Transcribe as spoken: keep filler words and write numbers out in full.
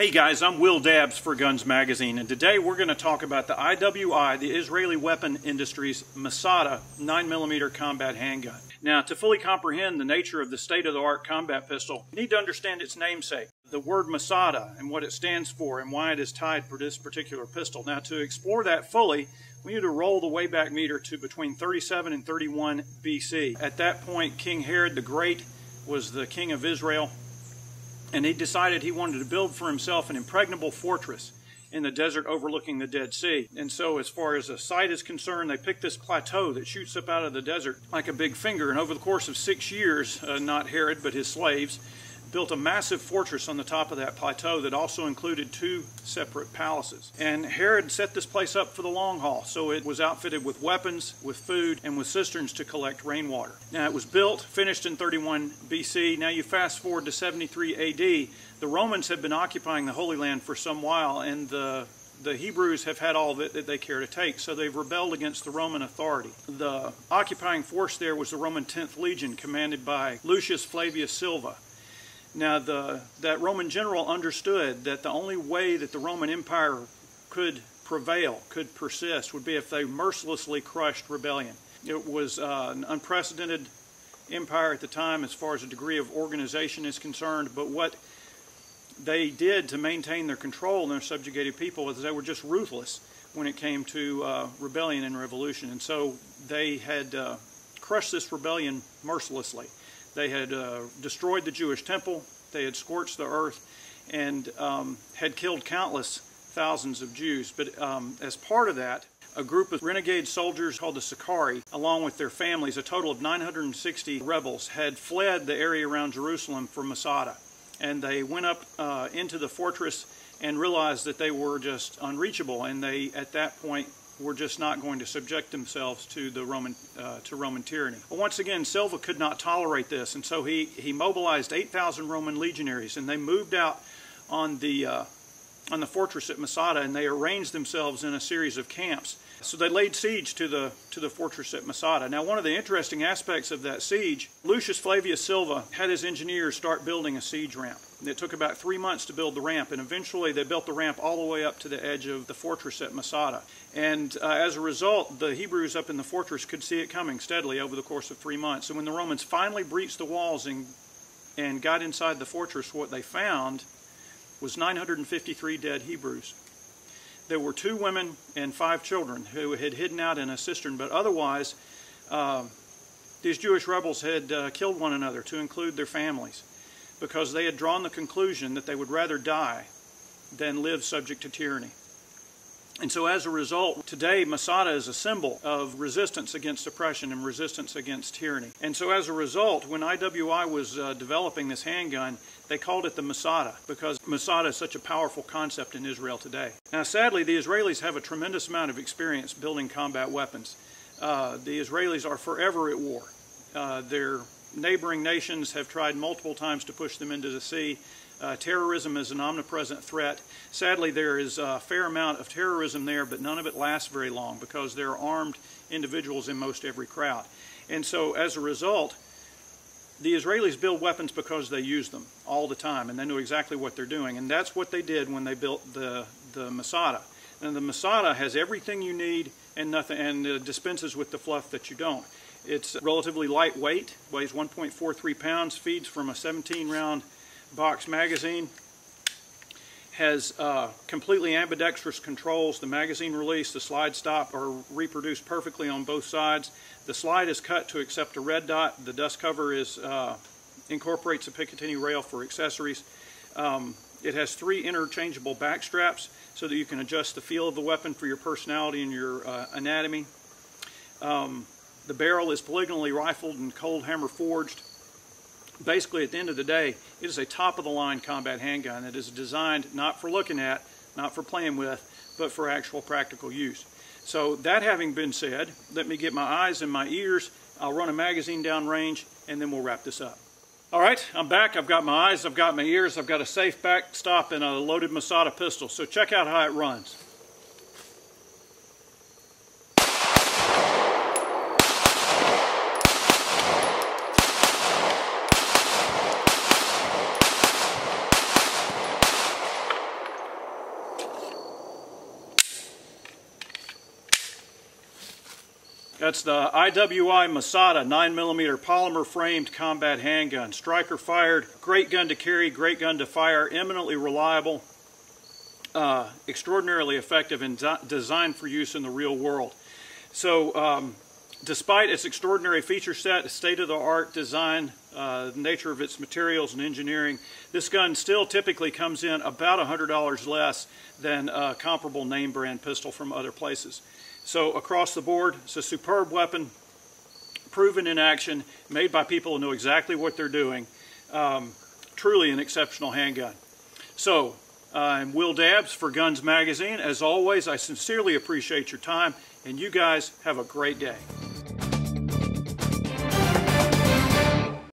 Hey guys, I'm Will Dabbs for Guns Magazine, and today we're going to talk about the I W I, the Israeli Weapon Industries Masada nine millimeter combat handgun. Now, to fully comprehend the nature of the state-of-the-art combat pistol, you need to understand its namesake, the word Masada, and what it stands for and why it is tied for this particular pistol. Now, to explore that fully, we need to roll the way-back meter to between thirty-seven and thirty-one B C. At that point, King Herod the Great was the king of Israel, and he decided he wanted to build for himself an impregnable fortress in the desert overlooking the Dead Sea. And so as far as the site is concerned, they picked this plateau that shoots up out of the desert like a big finger. And over the course of six years, uh, not Herod, but his slaves, built a massive fortress on the top of that plateau that also included two separate palaces. And Herod set this place up for the long haul, so it was outfitted with weapons, with food, and with cisterns to collect rainwater. Now it was built, finished in thirty-one B C. Now you fast forward to seventy-three A D, the Romans have been occupying the Holy Land for some while, and the The Hebrews have had all of it that they care to take, so they've rebelled against the Roman authority. The occupying force there was the Roman tenth Legion, commanded by Lucius Flavius Silva. Now, the, that Roman general understood that the only way that the Roman Empire could prevail, could persist, would be if they mercilessly crushed rebellion. It was uh, an unprecedented empire at the time as far as a degree of organization is concerned, but what they did to maintain their control and their subjugated people is they were just ruthless when it came to uh, rebellion and revolution. And so they had uh, crushed this rebellion mercilessly. They had uh, destroyed the Jewish temple, they had scorched the earth, and um, had killed countless thousands of Jews. But um, as part of that, a group of renegade soldiers called the Sicarii, along with their families, a total of nine hundred sixty rebels, had fled the area around Jerusalem for Masada. And they went up uh, into the fortress and realized that they were just unreachable, and they, at that point, were just not going to subject themselves to the Roman uh, to Roman tyranny. But once again, Silva could not tolerate this, and so he he mobilized eight thousand Roman legionaries, and they moved out on the uh, on the fortress at Masada, and they arranged themselves in a series of camps. So they laid siege to the to the fortress at Masada. Now, one of the interesting aspects of that siege, Lucius Flavius Silva had his engineers start building a siege ramp. It took about three months to build the ramp, and eventually they built the ramp all the way up to the edge of the fortress at Masada. And uh, as a result, the Hebrews up in the fortress could see it coming steadily over the course of three months. And when the Romans finally breached the walls and, and got inside the fortress, what they found was nine hundred fifty-three dead Hebrews. There were two women and five children who had hidden out in a cistern, but otherwise uh, these Jewish rebels had uh, killed one another, to include their families, because they had drawn the conclusion that they would rather die than live subject to tyranny. And so as a result, today Masada is a symbol of resistance against oppression and resistance against tyranny. And so as a result, when I W I was uh, developing this handgun, they called it the Masada, because Masada is such a powerful concept in Israel today. Now sadly, the Israelis have a tremendous amount of experience building combat weapons. Uh, the Israelis are forever at war. Uh, their neighboring nations have tried multiple times to push them into the sea. Uh, terrorism is an omnipresent threat. Sadly, there is a fair amount of terrorism there, but none of it lasts very long, because there are armed individuals in most every crowd. And so as a result, the Israelis build weapons because they use them all the time, and they know exactly what they're doing. And that's what they did when they built the, the Masada. And the Masada has everything you need and nothing, and uh, dispenses with the fluff that you don't. It's relatively lightweight, weighs one point four three pounds, feeds from a seventeen round box magazine, has uh, completely ambidextrous controls. The magazine release, the slide stop are reproduced perfectly on both sides. The slide is cut to accept a red dot. The dust cover is uh, incorporates a Picatinny rail for accessories. Um, it has three interchangeable back straps so that you can adjust the feel of the weapon for your personality and your uh, anatomy. Um, the barrel is polygonally rifled and cold hammer forged. Basically, at the end of the day, it is a top-of-the-line combat handgun that is designed not for looking at, not for playing with, but for actual practical use. So that having been said, let me get my eyes and my ears. I'll run a magazine down range, and then we'll wrap this up. All right, I'm back. I've got my eyes, I've got my ears, I've got a safe backstop and a loaded Masada pistol. So check out how it runs. That's the I W I Masada nine millimeter polymer framed combat handgun. Striker fired, great gun to carry, great gun to fire, eminently reliable, uh, extraordinarily effective, and de designed for use in the real world. So um, despite its extraordinary feature set, state-of-the-art design, uh, the nature of its materials and engineering, this gun still typically comes in about one hundred dollars less than a comparable name brand pistol from other places. So across the board, it's a superb weapon, proven in action, made by people who know exactly what they're doing. Um, truly an exceptional handgun. So I'm Will Dabbs for Guns Magazine. As always, I sincerely appreciate your time, and you guys have a great day.